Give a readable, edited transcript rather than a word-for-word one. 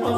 Mami,